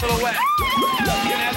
Silhouette.